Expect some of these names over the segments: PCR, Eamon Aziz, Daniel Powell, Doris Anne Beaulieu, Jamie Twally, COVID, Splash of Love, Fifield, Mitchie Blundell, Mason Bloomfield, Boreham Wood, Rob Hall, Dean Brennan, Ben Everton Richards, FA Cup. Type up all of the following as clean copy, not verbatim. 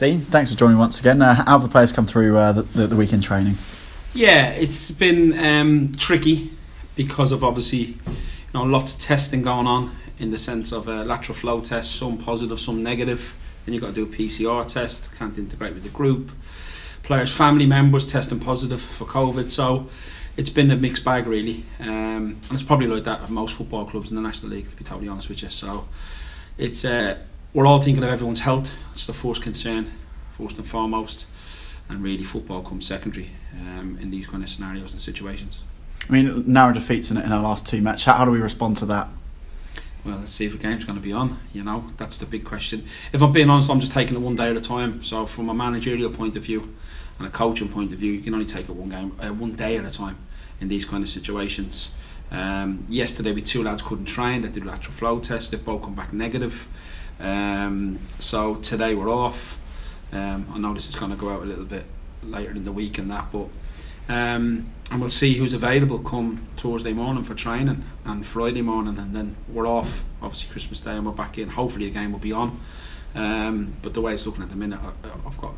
Dean, thanks for joining me once again. How have the players come through the weekend training? Yeah, it's been tricky because of obviously lots of testing going on in the sense of lateral flow tests, some positive, some negative. Then you've got to do a PCR test, can't integrate with the group. Players' family members testing positive for COVID, so it's been a mixed bag really, and it's probably like that at most football clubs in the National League, to be totally honest with you. So it's we're all thinking of everyone's health. It's the first concern, first and foremost, and really football comes secondary in these kind of scenarios and situations. I mean, narrow defeats in our last two matches, how do we respond to that? Well, let's see if the game's going to be on, that's the big question. If I'm being honest, I'm just taking it one day at a time. So from a managerial point of view and a coaching point of view, you can only take it one day at a time in these kind of situations. Yesterday we two lads couldn't train, they did lateral flow tests, they've both come back negative. So today we're off. I know this is going to go out a little bit later in the week and that, but and we'll see who's available come Thursday morning for training and Friday morning, and then we're off obviously Christmas Day and we're back in. Hopefully the game will be on, but the way it's looking at the minute,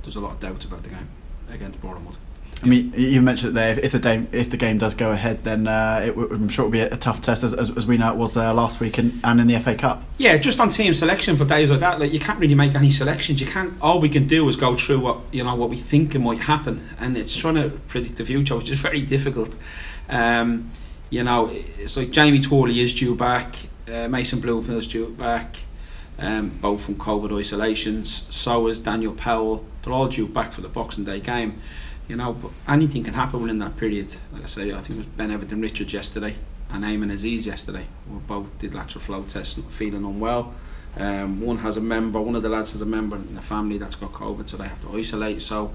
there's a lot of doubts about the game against Boreham Wood. I mean, you mentioned it there. If the game does go ahead, then I'm sure it'll be a tough test, as we know it was last week and in the FA Cup. Yeah, just on team selection for days like that, you can't really make any selections. You can't. All we can do is go through what we think might happen, and it's trying to predict the future, which is very difficult. It's like Jamie Twally is due back, Mason Bloomfield is due back, both from COVID isolations. So is Daniel Powell. They're all due back for the Boxing Day game. But anything can happen within that period. Like I say, I think it was Ben Everton Richards yesterday and Eamon Aziz yesterday. We both did lateral flow tests, feeling unwell. One of the lads has a member in the family that's got COVID, so they have to isolate. So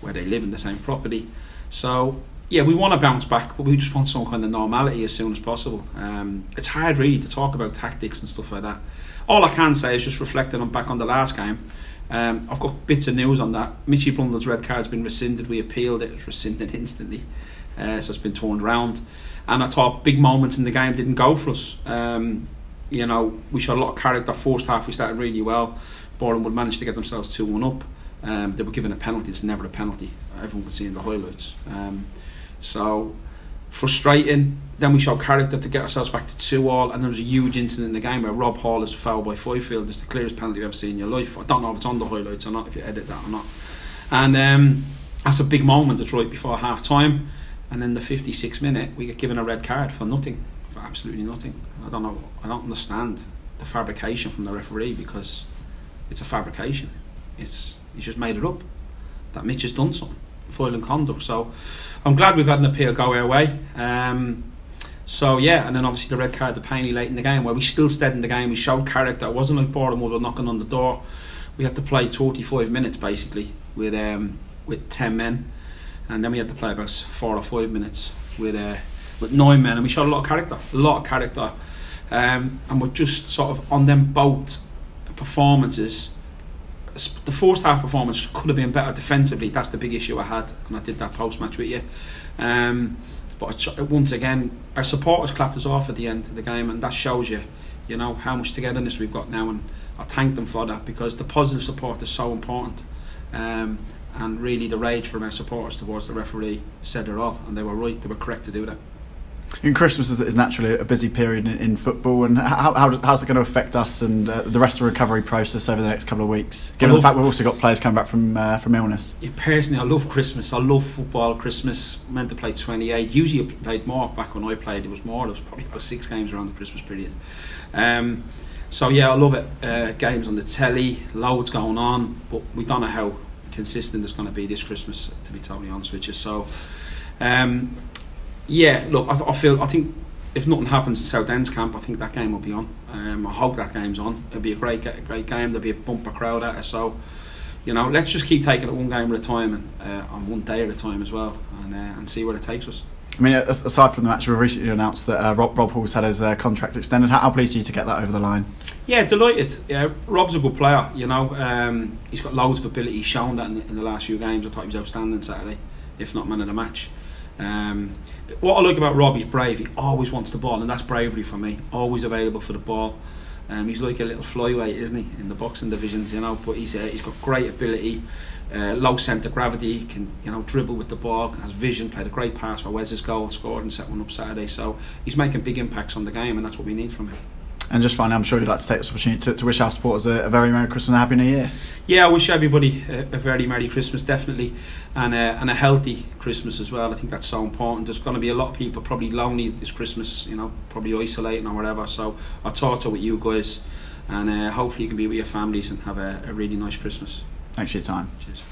where they live in the same property. So yeah, we want to bounce back, but we just want some kind of normality as soon as possible. It's hard really to talk about tactics and stuff like that. All I can say is just reflecting back on the last game. I've got bits of news on that. Mitchie Blundell's red card's been rescinded. We appealed it. It was rescinded instantly, so it's been turned round. And I thought big moments in the game didn't go for us. We showed a lot of character. First half we started really well. Boreham Wood managed to get themselves 2-1 up. They were given a penalty. It's never a penalty. Everyone could see in the highlights. So frustrating. Then we showed character to get ourselves back to 2-2, and there was a huge incident in the game where Rob Hall is fouled by Fifield. It's the clearest penalty you've ever seen in your life. I don't know if it's on the highlights or not, if you edit that or not. And that's a big moment that's right before half time. And then the 56th minute, we get given a red card for nothing, for absolutely nothing. I don't understand the fabrication from the referee, because it's a fabrication. He's just made it up that Mitch has done something, violent conduct. So I'm glad we've had an appeal go our way. So yeah, and then obviously the red card, the penalty late in the game, where we still stayed in the game, we showed character. It wasn't like Boreham Wood were knocking on the door. We had to play 45 minutes basically with 10 men, and then we had to play about 4 or 5 minutes with 9 men, and we showed a lot of character, and we're just sort of on them both performances. The first half performance could have been better defensively. That's the big issue I had, and I did that post match with you. But once again, our supporters clapped us off at the end of the game, and that shows you, how much togetherness we've got now. And I thank them for that, because the positive support is so important. And really, the rage from our supporters towards the referee said it all, and they were right. They were correct to do that. And Christmas is naturally a busy period in football, and how's it going to affect us and the rest of the recovery process over the next couple of weeks, given the fact we've also got players coming back from illness? Yeah, personally, I love Christmas. I love football at Christmas. I'm meant to play 28. Usually I played more. Back when I played, it was more. There was probably about 6 games around the Christmas period. So yeah, I love it. Games on the telly, loads going on, but we don't know how consistent it's going to be this Christmas, to be totally honest with you. So yeah, look, I think if nothing happens in Southend's camp, I think that game will be on. I hope that game's on. It'll be a great game. There'll be a bumper crowd at us. So, let's just keep taking it one game at a time and one day at a time as well, and see where it takes us. I mean, aside from the match, we've recently announced that Rob Hall's had his contract extended. How pleased are you to get that over the line? Yeah, delighted. Yeah, Rob's a good player. He's got loads of ability. He's shown that in the last few games. I thought he was outstanding Saturday, if not man of the match. What I like about Rob, he's brave. He always wants the ball, and that's bravery for me. Always available for the ball. He's like a little flyweight, isn't he, in the boxing divisions, you know, but he's got great ability, low centre gravity, can, you know, dribble with the ball, has vision, played a great pass for Wes's goal, scored and set one up Saturday, so he's making big impacts on the game and that's what we need from him. And just finally, I'm sure you'd like to take this opportunity to wish our supporters a very Merry Christmas and a Happy New Year. Yeah, I wish everybody a very Merry Christmas, definitely, and a healthy Christmas as well. I think that's so important. There's going to be a lot of people probably lonely this Christmas, you know, probably isolating or whatever. So I talk with you guys, and hopefully you can be with your families and have a really nice Christmas. Thanks for your time. Cheers.